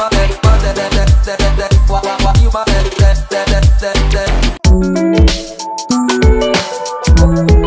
You